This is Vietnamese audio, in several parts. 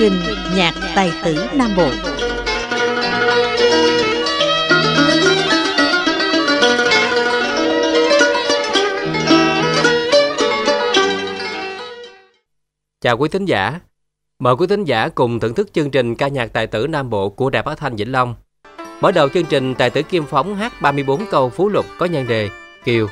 trình Nhạc tài tử Nam Bộ. Chào quý thính giả, mời quý thính giả cùng thưởng thức chương trình ca nhạc tài tử Nam Bộ của Đài Phát Thanh Vĩnh Long. Mở đầu chương trình, tài tử Kim Phong hát 34 câu Phú Lục có nhan đề Kiều.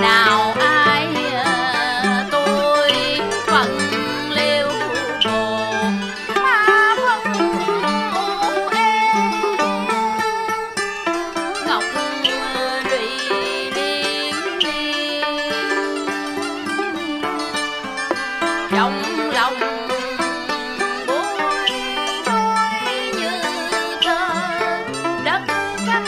nào ai tôi vẫn liêu buồn mà không yêu em. Ngọc Tuyền điên điên trong lòng bối rối như tơ đất cách.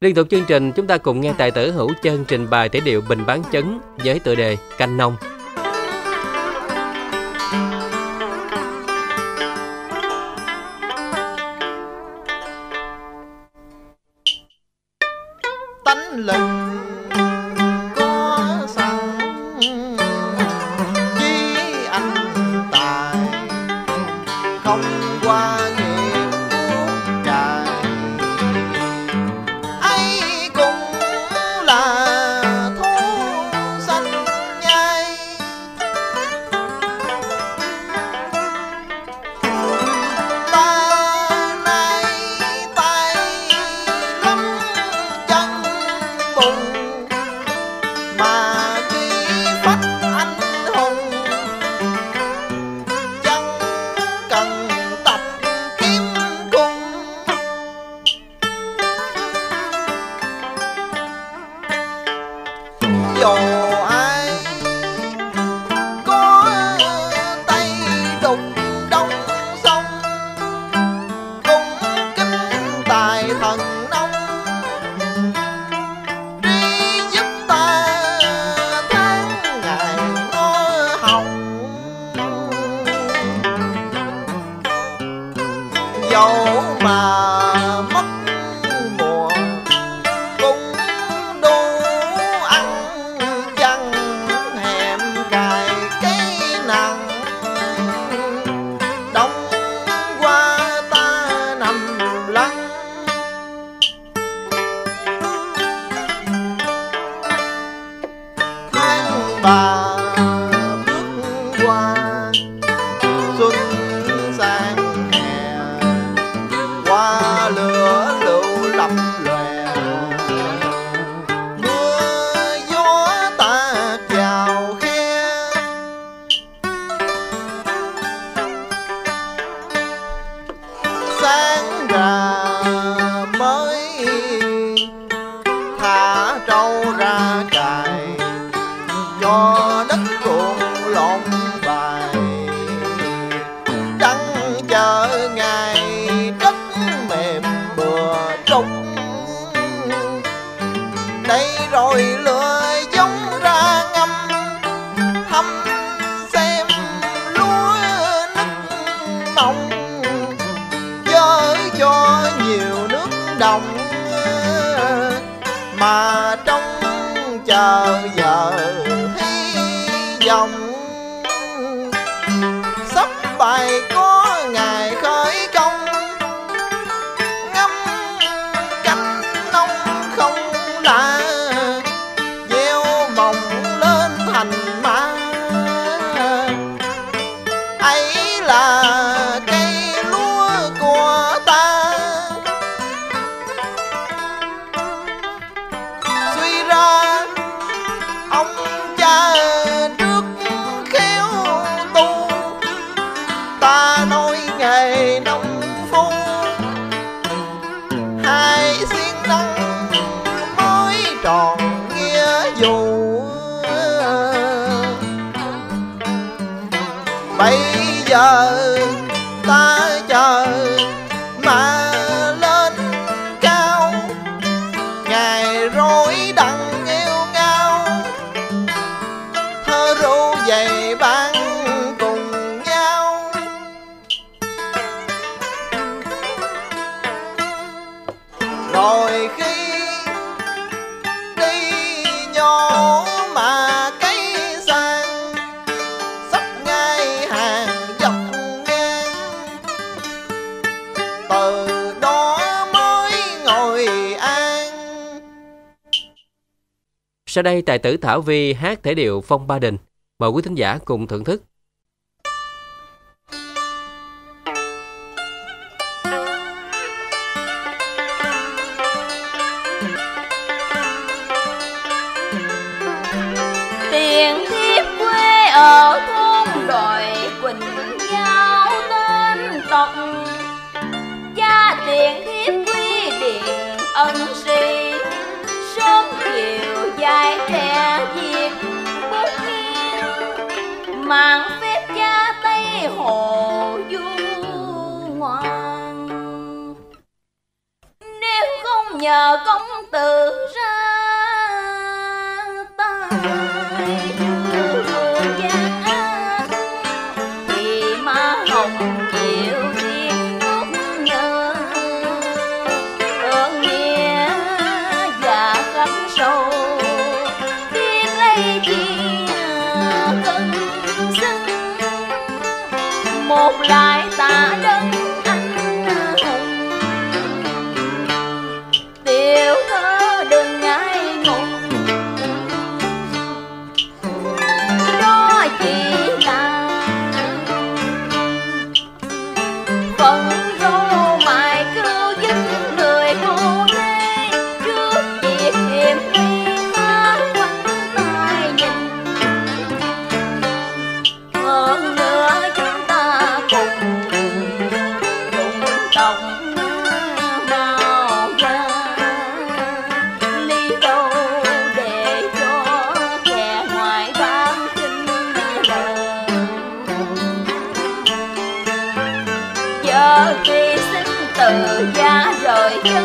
Liên tục chương trình, chúng ta cùng nghe tài tử Hữu Chơn trình bày thể điệu Bình Bán Chấn với tựa đề Canh Nông. Tánh lực có sẵn chí anh tài, không qua sau đây tài tử Thảo Vi hát thể điệu Phong Ba Đình, mời quý thính giả cùng thưởng thức. Phật gia tiền hiếp quy điện ân si sớm chiều dài trẻ diệt bút nghiêng mang phép cha Tây Hồ du ngoan. Nếu không nhờ công tử ra ta lại ta đơn anh hùng tiểu thơ đừng ngại ngùng đó chỉ là phần rô mài cứu giúp người cô thế trước việc hiểm nguy ta quanh tay nhìn hơn nữa chúng ta tự giá rời chân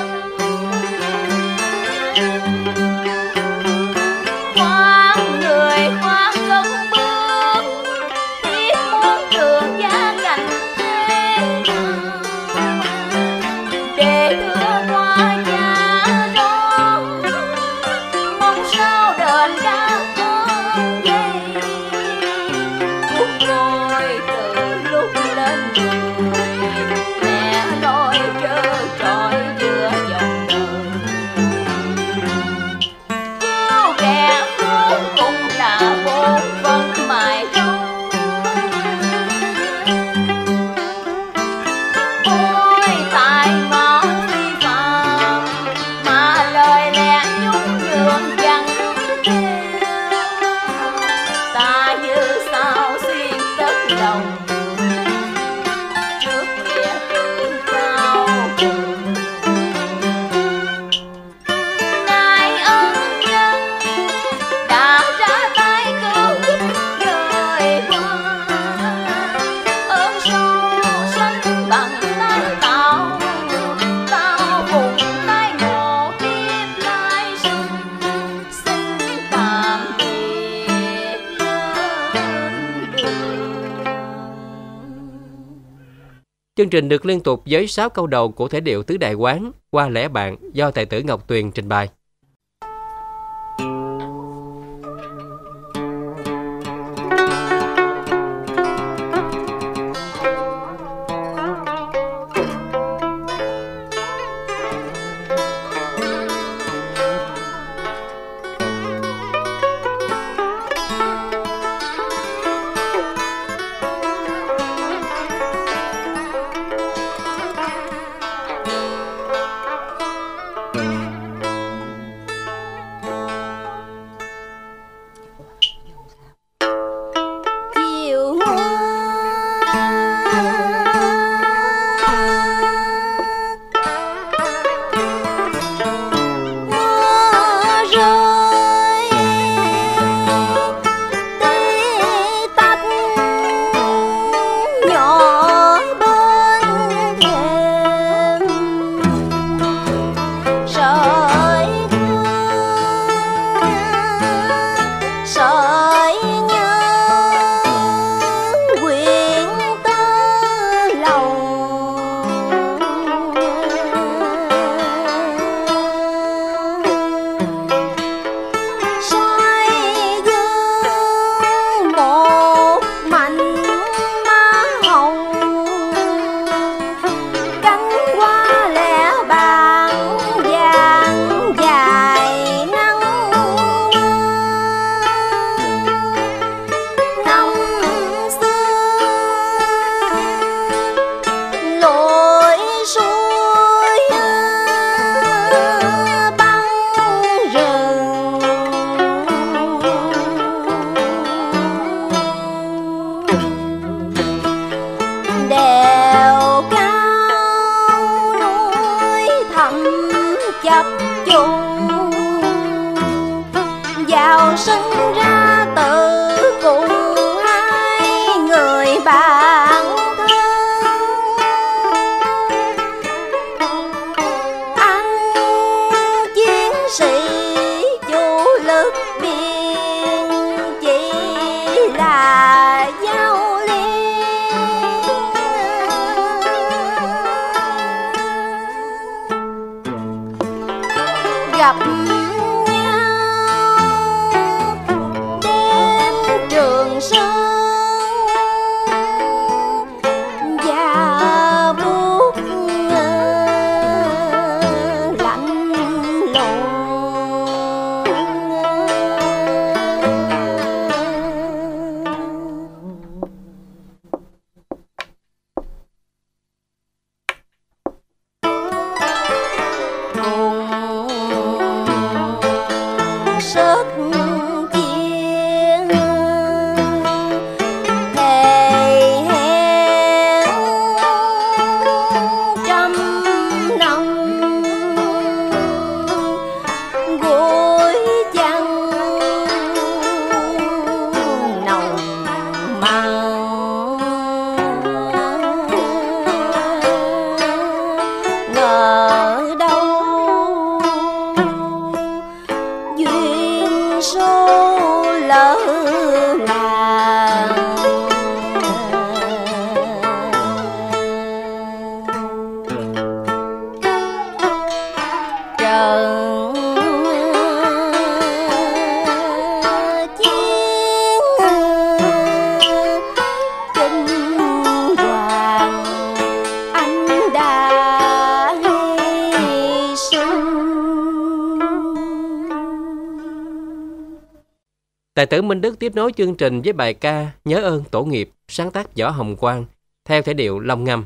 chương trình được liên tục với 6 câu đầu của thể điệu Tứ Đại Oán qua lẽ bạn do tài tử Ngọc Tuyền trình bày. Tài tử Minh Đức tiếp nối chương trình với bài ca Nhớ ơn tổ nghiệp sáng tác Võ Hồng Quang theo thể điệu Long Ngâm.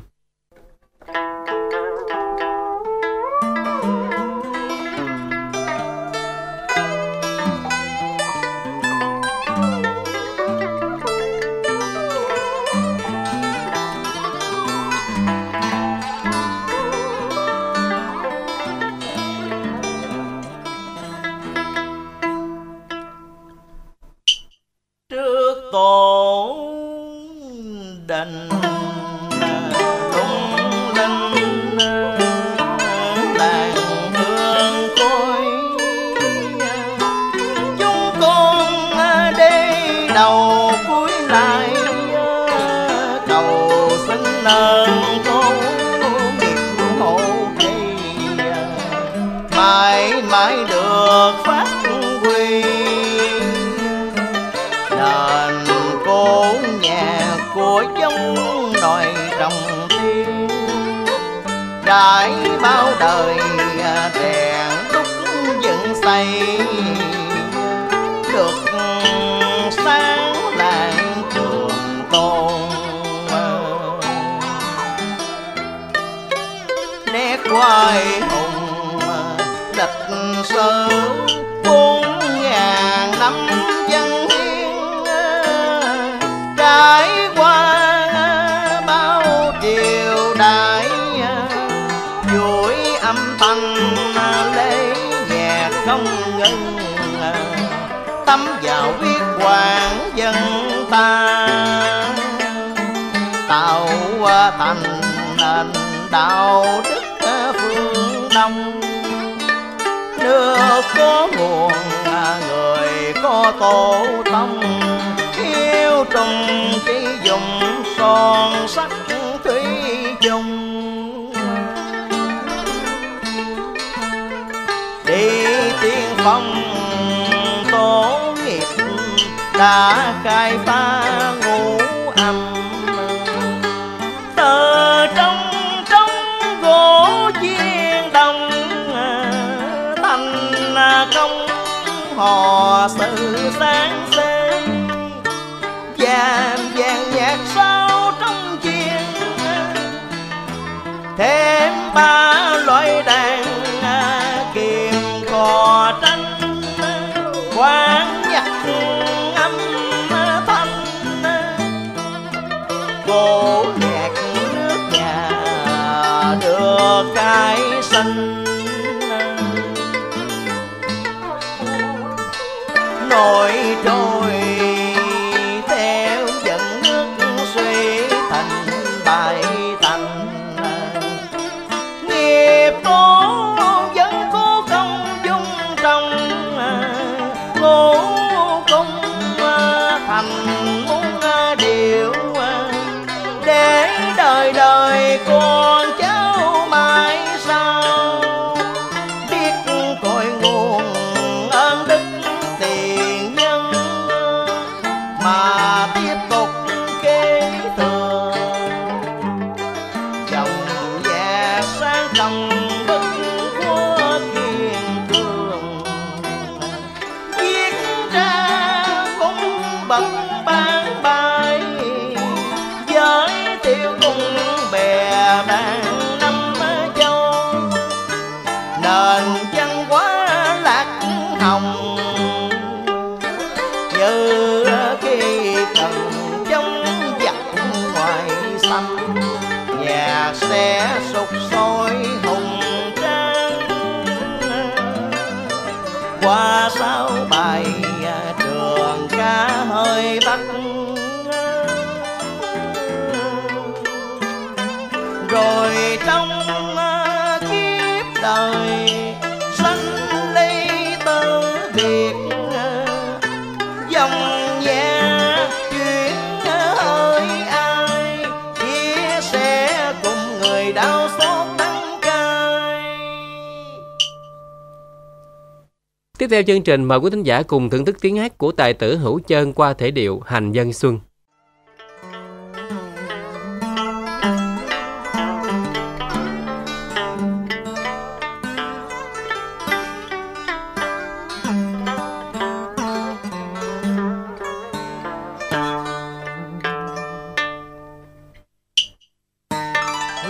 Tiếp theo chương trình, mời quý thính giả cùng thưởng thức tiếng hát của tài tử Hữu Chơn qua thể điệu Hành Vân Xuân.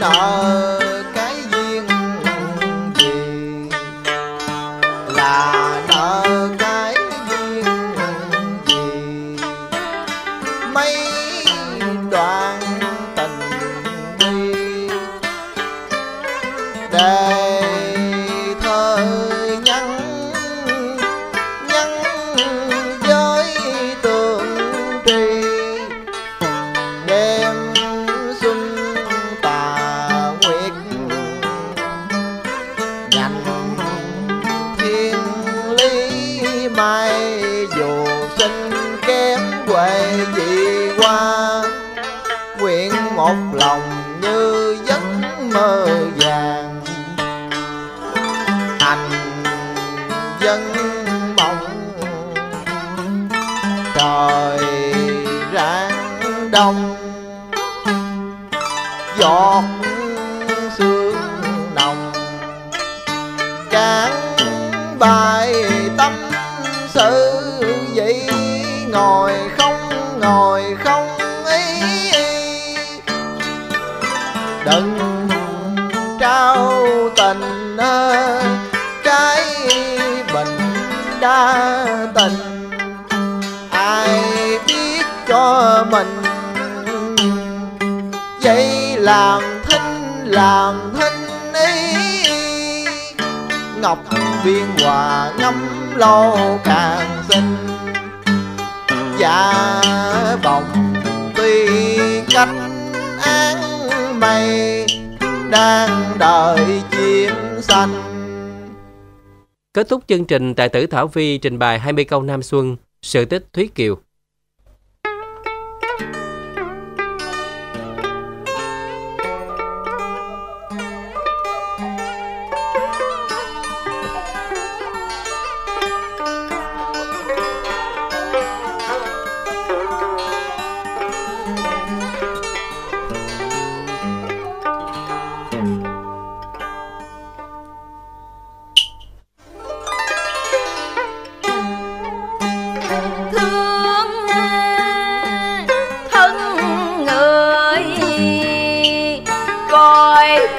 nợ cái duyên gì, là nợ cái duyên gì, mấy đoạn tình đi để thơ nhắn nhắn với tường trì đêm xuân tà nguyệt nhành thiên lý mai dù sinh kém quê dị qua nguyện một lòng như giấc mơ vàng hành dân mộng trời rạng đông giọt sương nồng cán bài tâm sự vậy ngồi không ý, đừng trao tình trái bình đa tình ai biết cho mình vậy làm thinh ý ngọc viên hòa ngâm lâu càng xinh dạ vọng tuy cách án mây đang đợi chim xanh. Kết thúc chương trình, tài tử Thảo Vi trình bày 20 câu Nam Xuân, sự tích Thúy Kiều. Hãy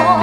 subscribe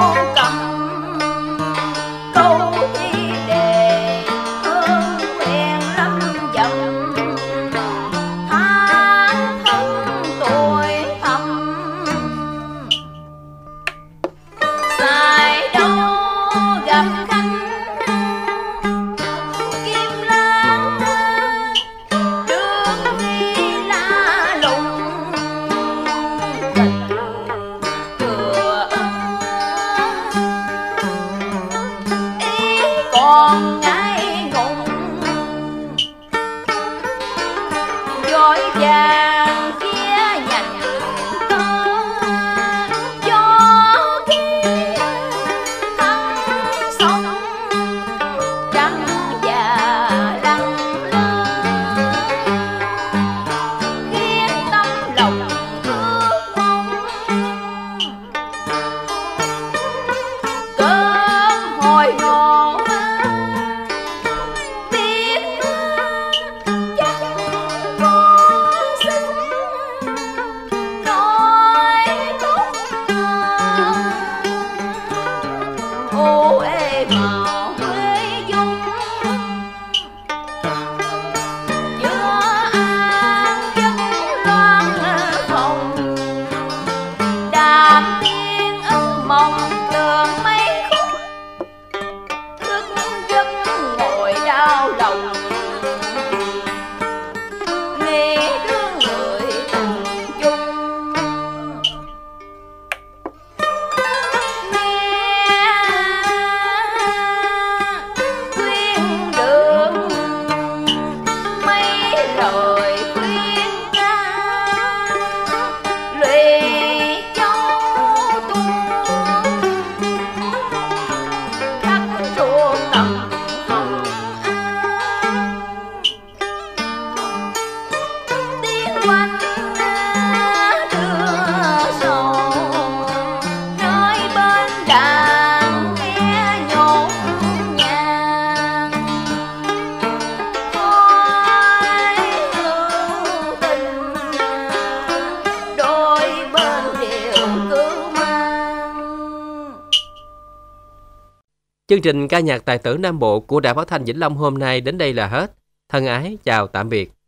Chương trình ca nhạc tài tử Nam Bộ của Đài Phát Thanh Vĩnh Long hôm nay đến đây là hết. Thân ái, chào tạm biệt.